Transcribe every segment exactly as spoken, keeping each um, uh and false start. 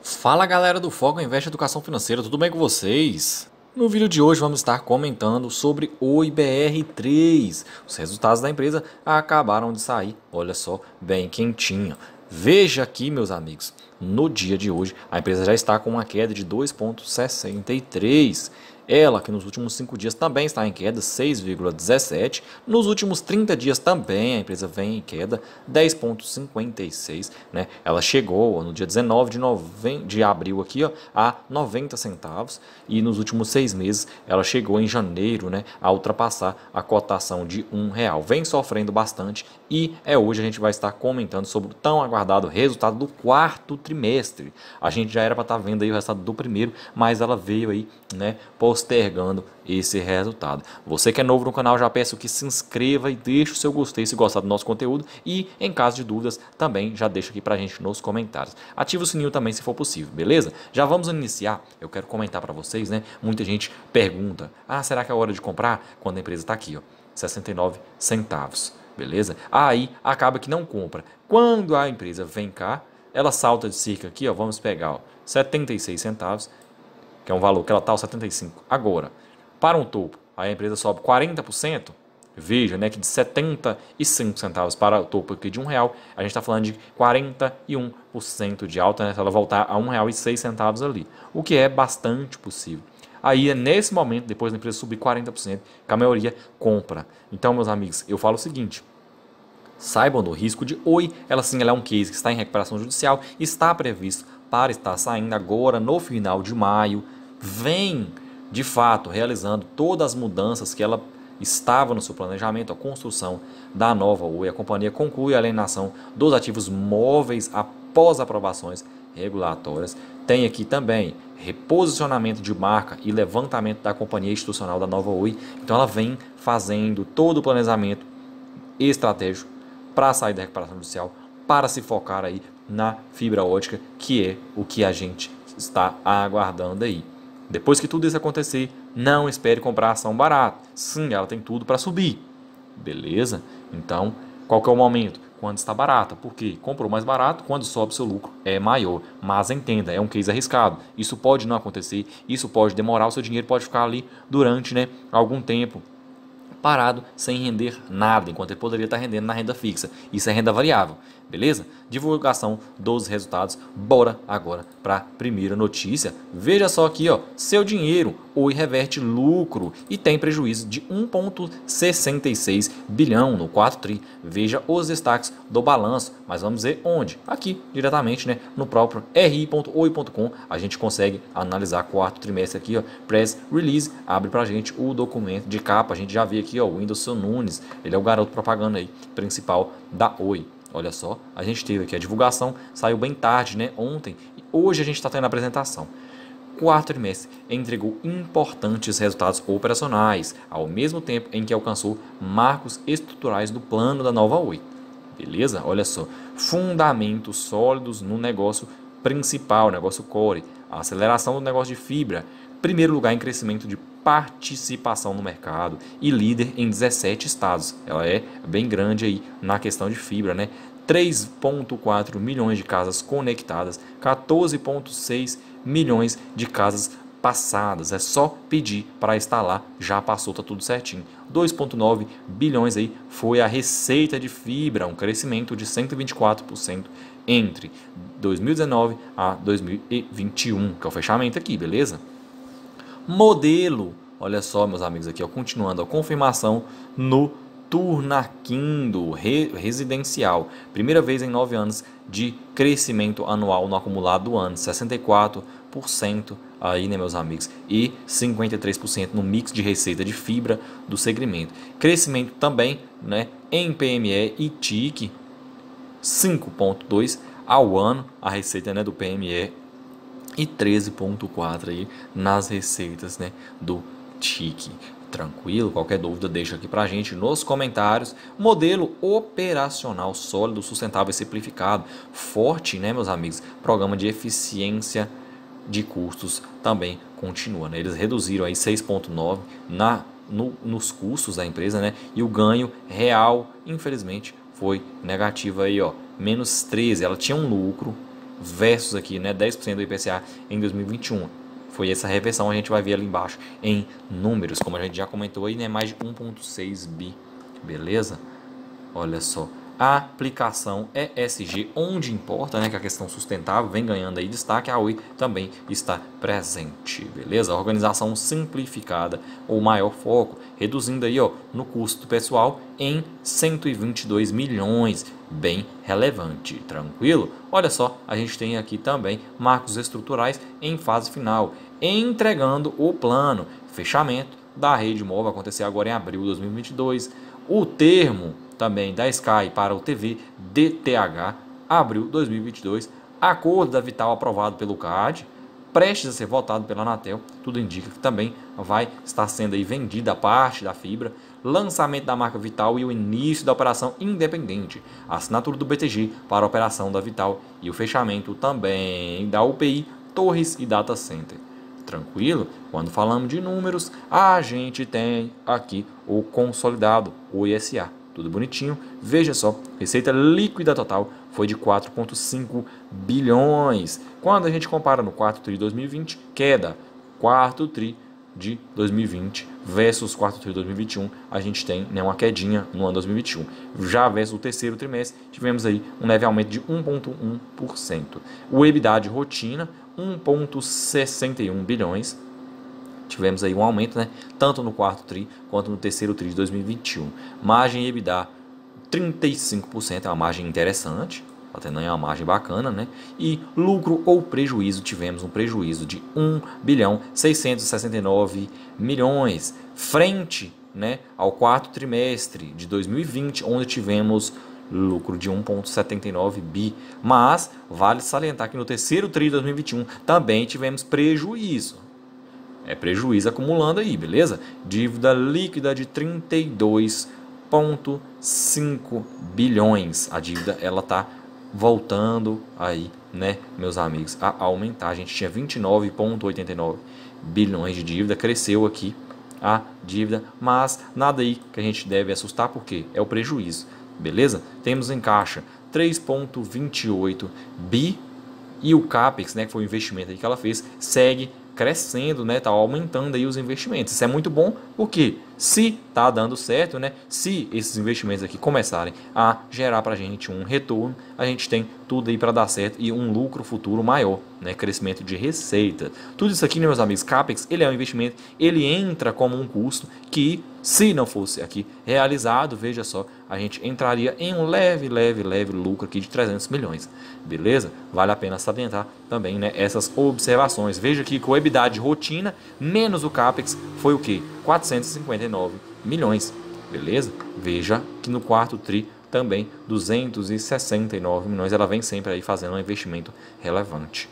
Fala galera do Foco Invest Educação Financeira, tudo bem com vocês? No vídeo de hoje vamos estar comentando sobre O I B R três. Os resultados da empresa acabaram de sair, olha só, bem quentinho. Veja aqui, meus amigos, no dia de hoje a empresa já está com uma queda de dois vírgula sessenta e três por cento. Ela que nos últimos cinco dias também está em queda, seis vírgula dezessete por cento. Nos últimos trinta dias também a empresa vem em queda, dez vírgula cinquenta e seis por cento. Né? Ela chegou no dia dezenove de abril aqui, ó, a noventa centavos. E nos últimos seis meses ela chegou em janeiro, né, a ultrapassar a cotação de um real. Vem sofrendo bastante e é hoje a gente vai estar comentando sobre o tão aguardado resultado do quarto trimestre. A gente já era para estar vendo aí o resultado do primeiro, mas ela veio aí, né, por postergando esse resultado. Você que é novo no canal, já peço que se inscreva e deixe o seu gostei se gostar do nosso conteúdo e, em caso de dúvidas, também já deixa aqui pra gente nos comentários. Ativa o sininho também se for possível, beleza? Já vamos iniciar. Eu quero comentar para vocês, né? Muita gente pergunta: ah, será que é hora de comprar? Quando a empresa tá aqui, ó, sessenta e nove centavos, beleza? Aí acaba que não compra. Quando a empresa vem cá, ela salta de cerca aqui, ó, vamos pegar, ó, setenta e seis centavos, que é um valor que ela está aos setenta e cinco. Agora, para um topo, aí a empresa sobe quarenta por cento, veja, né, que de setenta e cinco centavos para o topo aqui de um real, a gente está falando de quarenta e um por cento de alta, né, se ela voltar a um real e seis centavos ali, o que é bastante possível. Aí é nesse momento, depois da empresa subir quarenta por cento, que a maioria compra. Então, meus amigos, eu falo o seguinte: saibam do risco de Oi. Ela sim, ela é um case que está em recuperação judicial, está previsto para estar saindo agora no final de maio, vem de fato realizando todas as mudanças que ela estava no seu planejamento, a construção da nova Oi. A companhia conclui a alienação dos ativos móveis após aprovações regulatórias. Tem aqui também reposicionamento de marca e levantamento da companhia institucional da nova Oi. Então ela vem fazendo todo o planejamento estratégico para sair da recuperação judicial, para se focar aí na fibra ótica, que é o que a gente está aguardando aí. Depois que tudo isso acontecer, não espere comprar ação barata. Sim, ela tem tudo para subir, beleza? Então, qual que é o momento? Quando está barata, porque comprou mais barato, quando sobe seu lucro é maior. Mas entenda, é um case arriscado. Isso pode não acontecer, isso pode demorar, o seu dinheiro pode ficar ali durante, né, algum tempo parado sem render nada, enquanto ele poderia estar rendendo na renda fixa. Isso é renda variável, beleza? Divulgação dos resultados. Bora agora para a primeira notícia. Veja só aqui, ó, seu dinheiro, Oi reverte lucro e tem prejuízo de um vírgula sessenta e seis bilhão no quarto tri. Veja os destaques do balanço, mas vamos ver onde? Aqui, diretamente, né, no próprio r i ponto oi ponto com, a gente consegue analisar quarto trimestre aqui, ó. Press release, abre pra gente o documento de capa, a gente já vê aqui, ó, o Wilson Nunes, ele é o garoto propaganda aí principal da Oi. Olha só, a gente teve aqui a divulgação, saiu bem tarde, né, ontem, e hoje a gente está tendo a apresentação. Quarto trimestre entregou importantes resultados operacionais, ao mesmo tempo em que alcançou marcos estruturais do plano da nova Oi. Beleza? Olha só, fundamentos sólidos no negócio principal, negócio core, a aceleração do negócio de fibra, primeiro lugar em crescimento de participação no mercado e líder em dezessete estados. Ela é bem grande aí na questão de fibra, né? três vírgula quatro milhões de casas conectadas, quatorze vírgula seis milhões de casas passadas. É só pedir para instalar, já passou, tá tudo certinho. dois vírgula nove bilhões aí foi a receita de fibra, um crescimento de cento e vinte e quatro por cento entre dois mil e dezenove a dois mil e vinte e um, que é o fechamento aqui, beleza? Modelo, olha só, meus amigos, aqui, ó, continuando a confirmação no Turnaquindo re, residencial, primeira vez em nove anos de crescimento anual no acumulado do ano, sessenta e quatro por cento aí, né, meus amigos, e cinquenta e três por cento no mix de receita de fibra do segmento, crescimento também, né, em P M E e T I C, cinco vírgula dois por cento ao ano, a receita, né, do P M E, e treze vírgula quatro por cento aí nas receitas, né, do T I C. Tranquilo? Qualquer dúvida deixa aqui pra gente nos comentários. Modelo operacional sólido, sustentável e simplificado. Forte, né, meus amigos? Programa de eficiência de custos também continua, né? Eles reduziram aí seis vírgula nove por cento na, no, nos custos da empresa, né? E o ganho real, infelizmente, foi negativo aí, ó, menos treze por cento. Ela tinha um lucro versus aqui, né, dez por cento do I P C A em dois mil e vinte e um. Foi essa reversão, a gente vai ver ali embaixo em números, como a gente já comentou aí, né, mais de um ponto seis bi, beleza? Olha só. A aplicação E S G, onde importa, né, que a questão sustentável vem ganhando aí destaque, a Oi também está presente, beleza? A organização simplificada, ou maior foco, reduzindo aí, ó, no custo pessoal em cento e vinte e dois milhões, bem relevante, tranquilo? Olha só, a gente tem aqui também marcos estruturais em fase final, entregando o plano, fechamento da rede móvel, acontecer agora em abril de dois mil e vinte e dois, o termo também da Sky para o T V, D T H, abril dois mil e vinte e dois, acordo da Vital aprovado pelo C A D E, prestes a ser votado pela Anatel, tudo indica que também vai estar sendo aí vendida a parte da fibra, lançamento da marca Vital e o início da operação independente, assinatura do B T G para a operação da Vital e o fechamento também da U P I, torres e data center. Tranquilo? Quando falamos de números, a gente tem aqui o consolidado, o I S A. Tudo bonitinho, veja só, receita líquida total foi de quatro ponto cinco bilhões. Quando a gente compara no quarto tri de dois mil e vinte, queda, quarto tri de dois mil e vinte versus quarto tri de dois mil e vinte e um, a gente tem, né, uma quedinha no ano dois mil e vinte e um. Já versus o terceiro trimestre, tivemos aí um leve aumento de um ponto um por cento. O EBITDA de rotina, um ponto sessenta e um bilhões. Tivemos aí um aumento, né, tanto no quarto tri quanto no terceiro tri de dois mil e vinte e um. Margem EBITDA trinta e cinco por cento, é uma margem interessante, tá tendo aí uma margem bacana, né? E lucro ou prejuízo, tivemos um prejuízo de um bilhão seiscentos e sessenta e nove milhões frente, né, ao quarto trimestre de dois mil e vinte, onde tivemos lucro de um ponto setenta e nove bi, mas vale salientar que no terceiro tri de dois mil e vinte e um também tivemos prejuízo. É prejuízo acumulando aí, beleza? Dívida líquida de trinta e dois ponto cinco bilhões. A dívida, ela tá voltando aí, né, meus amigos, a aumentar. A gente tinha vinte e nove ponto oitenta e nove bilhões de dívida, cresceu aqui a dívida, mas nada aí que a gente deve assustar, porque é o prejuízo, beleza? Temos em caixa três ponto vinte e oito bi e o CAPEX, né, que foi o investimento aí que ela fez, segue crescendo, né, tá aumentando aí os investimentos. Isso é muito bom, porque se tá dando certo, né, se esses investimentos aqui começarem a gerar para a gente um retorno, a gente tem tudo aí para dar certo e um lucro futuro maior, né, crescimento de receita. Tudo isso aqui, né, meus amigos, CAPEX, ele é um investimento, ele entra como um custo que, se não fosse aqui realizado, veja só, a gente entraria em um leve, leve, leve lucro aqui de trezentos milhões, beleza? Vale a pena salientar também, né, essas observações. Veja aqui que o EBITDA de rotina menos o CAPEX foi o que? quatrocentos e cinquenta e nove milhões, beleza? Veja que no quarto tri também duzentos e sessenta e nove milhões, ela vem sempre aí fazendo um investimento relevante,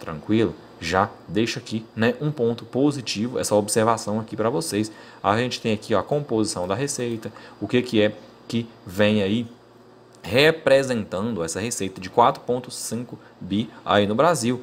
tranquilo? Já deixa aqui, né, um ponto positivo, essa observação aqui para vocês. A gente tem aqui, ó, a composição da receita, o que, que é que vem aí representando essa receita de quatro ponto cinco bi aí no Brasil.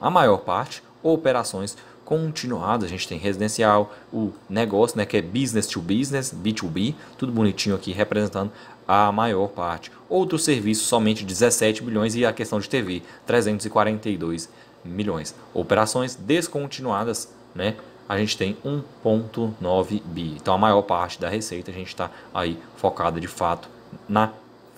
A maior parte, operações continuadas, a gente tem residencial, o negócio, né, que é business to business, B dois B, tudo bonitinho aqui representando a maior parte. Outros serviços somente dezessete bilhões e a questão de T V, trezentos e quarenta e dois milhões. Operações descontinuadas, né, a gente tem um ponto nove bi. Então a maior parte da receita a gente está aí focada de fato na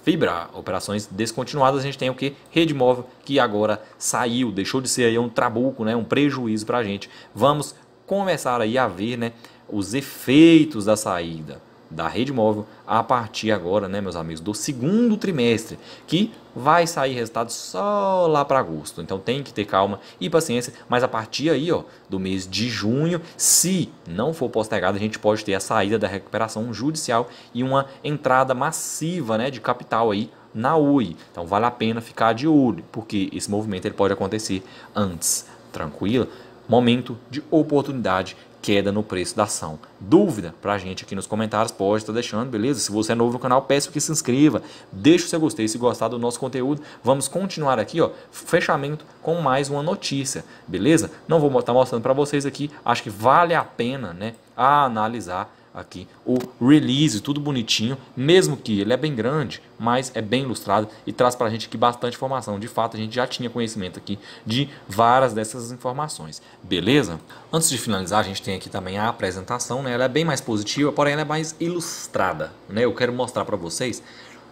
fibra. Operações descontinuadas, a gente tem o que? Rede móvel, que agora saiu, deixou de ser aí um trabuco, né, um prejuízo para a gente. Vamos começar aí a ver, né, os efeitos da saída da rede móvel a partir agora, né, meus amigos, do segundo trimestre, que vai sair resultado só lá para agosto. Então tem que ter calma e paciência, mas a partir aí, ó, do mês de junho, se não for postergado, a gente pode ter a saída da recuperação judicial e uma entrada massiva, né, de capital aí na Oi. Então vale a pena ficar de olho, porque esse movimento ele pode acontecer antes, tranquilo? Momento de oportunidade, queda no preço da ação. Dúvida pra gente aqui nos comentários, pode estar deixando, beleza? Se você é novo no canal, peço que se inscreva, deixe o seu gostei se gostar do nosso conteúdo. Vamos continuar aqui, ó, fechamento com mais uma notícia, beleza? Não vou estar mostrando para vocês aqui, acho que vale a pena, né, a analisar aqui o release, tudo bonitinho, mesmo que ele é bem grande, mas é bem ilustrado e traz para a gente aqui bastante informação. De fato, a gente já tinha conhecimento aqui de várias dessas informações, beleza? Antes de finalizar, a gente tem aqui também a apresentação, né? Ela é bem mais positiva, porém ela é mais ilustrada, né? Eu quero mostrar para vocês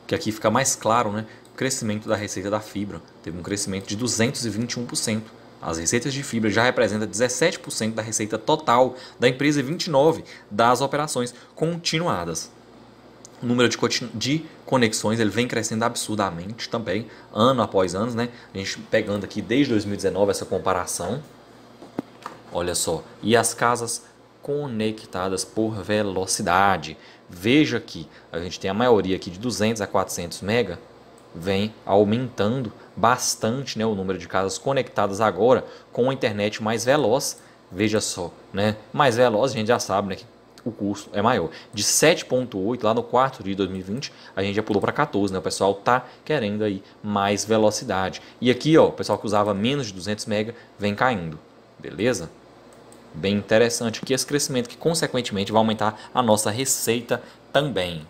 que aqui fica mais claro, né? O crescimento da receita da fibra teve um crescimento de duzentos e vinte e um por cento. As receitas de fibra já representam dezessete por cento da receita total da empresa e vinte e nove por cento das operações continuadas. O número de, de conexões ele vem crescendo absurdamente também, ano após ano, né? A gente pegando aqui desde dois mil e dezenove essa comparação. Olha só, e as casas conectadas por velocidade. Veja que a gente tem a maioria aqui de duzentos a quatrocentos mega, vem aumentando bastante, né, o número de casas conectadas agora com a internet mais veloz. Veja só, né? Mais veloz, a gente já sabe, né, que o custo é maior. De sete ponto oito lá no quarto de dois mil e vinte, a gente já pulou para quatorze, né? O pessoal tá querendo aí mais velocidade. E aqui, ó, o pessoal que usava menos de duzentos mega vem caindo. Beleza? Bem interessante aqui esse crescimento que consequentemente vai aumentar a nossa receita também.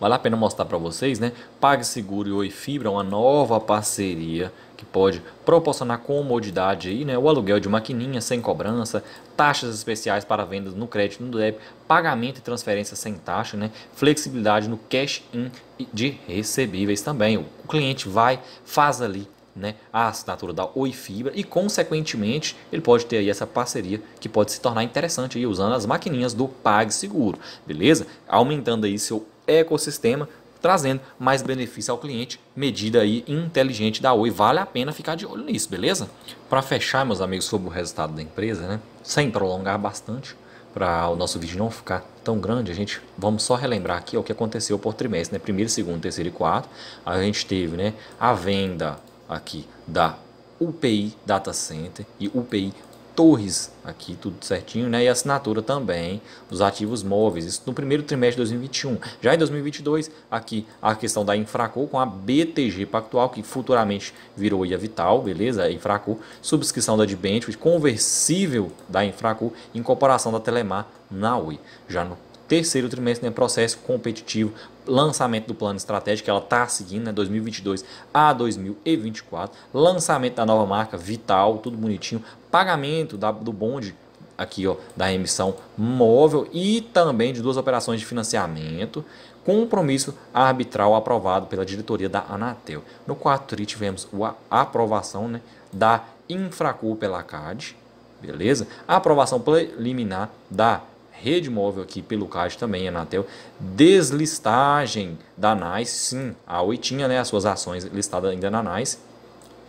Vale a pena mostrar para vocês, né? PagSeguro e Oi Fibra, uma nova parceria que pode proporcionar comodidade aí, né? O aluguel de maquininha sem cobrança, taxas especiais para vendas no crédito e no débito, pagamento e transferência sem taxa, né? Flexibilidade no cash-in de recebíveis também. O cliente vai, faz ali, né, a assinatura da Oi Fibra e, consequentemente, ele pode ter aí essa parceria que pode se tornar interessante aí, usando as maquininhas do PagSeguro, beleza? Aumentando aí seu ecossistema, trazendo mais benefício ao cliente, medida aí inteligente da Oi. Vale a pena ficar de olho nisso, beleza? Para fechar, meus amigos, sobre o resultado da empresa, né? Sem prolongar bastante, para o nosso vídeo não ficar tão grande, a gente vamos só relembrar aqui o que aconteceu por trimestre, né? Primeiro, segundo, terceiro e quarto. A gente teve, né, a venda aqui da U P I Data Center e U P I Torres, aqui tudo certinho, né? E assinatura também dos ativos móveis, isso no primeiro trimestre de dois mil e vinte e um. Já em dois mil e vinte e dois, aqui a questão da InfraCo com a B T G Pactual, que futuramente virou a Vital, beleza? A InfraCo, subscrição da debênture, conversível da InfraCo, incorporação da Telemar na Oi. Já no terceiro trimestre, né, processo competitivo, lançamento do plano estratégico, que ela está seguindo, né, dois mil e vinte e dois a dois mil e vinte e quatro, lançamento da nova marca Vital, tudo bonitinho, pagamento da, do bonde aqui, ó, da emissão móvel e também de duas operações de financiamento, compromisso arbitral aprovado pela diretoria da Anatel. No quarto tri tivemos a aprovação, né, da InfraCo pela CADE, beleza? A aprovação preliminar da Rede Móvel aqui pelo CADE também, Anatel, deslistagem da NICE, sim, a Oi tinha, né, as suas ações listadas ainda na NICE,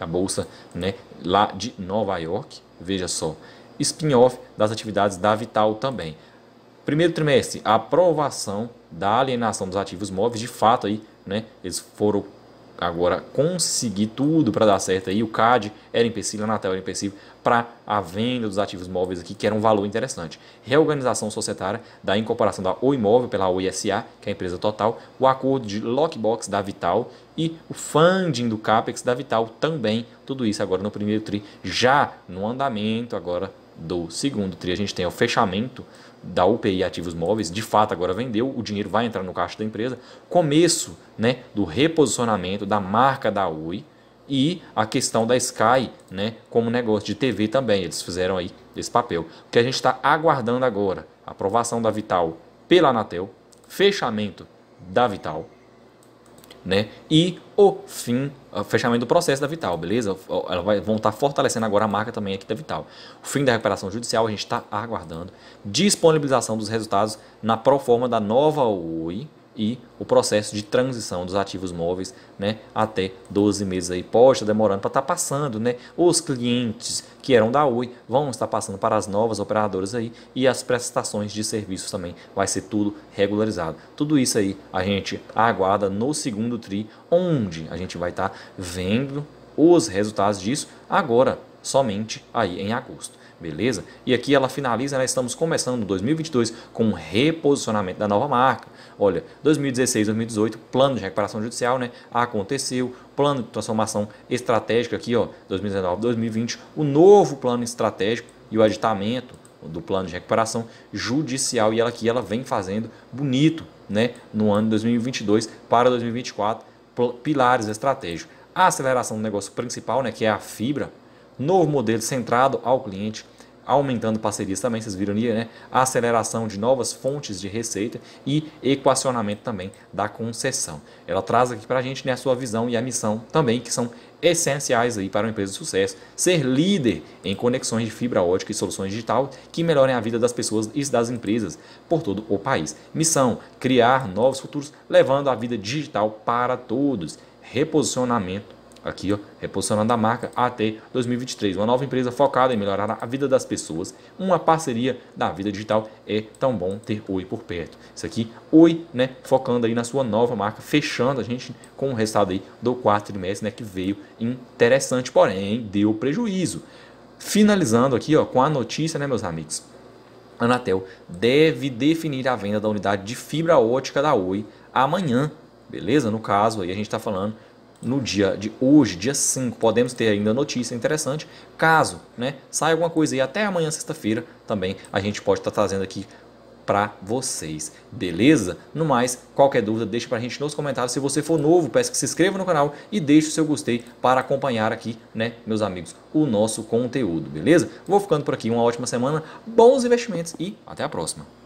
a bolsa, né, lá de Nova York, veja só, spin-off das atividades da Vital também. Primeiro trimestre, a aprovação da alienação dos ativos móveis, de fato aí, né, eles foram agora conseguir tudo para dar certo aí. O CADE era empecilho, a Anatel era empecilho para a venda dos ativos móveis aqui, que era um valor interessante. Reorganização societária da incorporação da Oi Móvel pela O I S A, que é a empresa total, o acordo de lockbox da Vital e o funding do CAPEX da Vital também. Tudo isso agora no primeiro tri, já no andamento agora do segundo tri. A gente tem o fechamento da U P I Ativos Móveis, de fato agora vendeu, o dinheiro vai entrar no caixa da empresa, começo, né, do reposicionamento da marca da Oi e a questão da Sky, né, como negócio de T V também, eles fizeram aí esse papel. O que a gente está aguardando agora, aprovação da Vital pela Anatel, fechamento da Vital, né, e o fim, o fechamento do processo da Vital, beleza? Ela vai, vão estar fortalecendo agora a marca também aqui da Vital. O fim da recuperação judicial a gente está aguardando. Disponibilização dos resultados na proforma da nova Oi e o processo de transição dos ativos móveis, né, até doze meses aí. Pode estar demorando para estar passando, né? Os clientes que eram da Oi vão estar passando para as novas operadoras aí e as prestações de serviços também vai ser tudo regularizado. Tudo isso aí a gente aguarda no segundo tri, onde a gente vai estar vendo os resultados disso agora, somente aí em agosto. Beleza? E aqui ela finaliza, né? Estamos começando dois mil e vinte e dois com o reposicionamento da nova marca. Olha, dois mil e dezesseis, dois mil e dezoito, plano de recuperação judicial, né, aconteceu, plano de transformação estratégica aqui, ó, dois mil e dezenove, dois mil e vinte, o novo plano estratégico e o aditamento do plano de recuperação judicial, e ela que ela vem fazendo bonito, né, no ano de dois mil e vinte e dois para dois mil e vinte e quatro, pilares estratégicos. A aceleração do negócio principal, né, que é a fibra, novo modelo centrado ao cliente, aumentando parcerias também, vocês viram ali, né? A aceleração de novas fontes de receita e equacionamento também da concessão. Ela traz aqui para a gente, né, a sua visão e a missão também, que são essenciais aí para uma empresa de sucesso, ser líder em conexões de fibra ótica e soluções digital que melhorem a vida das pessoas e das empresas por todo o país. Missão, criar novos futuros, levando a vida digital para todos. Reposicionamento, aqui, ó, reposicionando a marca até dois mil e vinte e três. Uma nova empresa focada em melhorar a vida das pessoas. Uma parceria da vida digital. É tão bom ter Oi por perto. Isso aqui, Oi, né? Focando aí na sua nova marca, fechando a gente com o resultado aí do quarto trimestre, né? Que veio interessante, porém deu prejuízo. Finalizando aqui, ó, com a notícia, né, meus amigos? Anatel deve definir a venda da unidade de fibra ótica da Oi amanhã, beleza? No caso, aí a gente está falando no dia de hoje, dia cinco, podemos ter ainda notícia interessante. Caso, né, saia alguma coisa aí até amanhã, sexta-feira, também a gente pode estar trazendo aqui para vocês, beleza? No mais, qualquer dúvida, deixa para a gente nos comentários. Se você for novo, peço que se inscreva no canal e deixe o seu gostei para acompanhar aqui, né, meus amigos, o nosso conteúdo, beleza? Vou ficando por aqui, uma ótima semana, bons investimentos e até a próxima.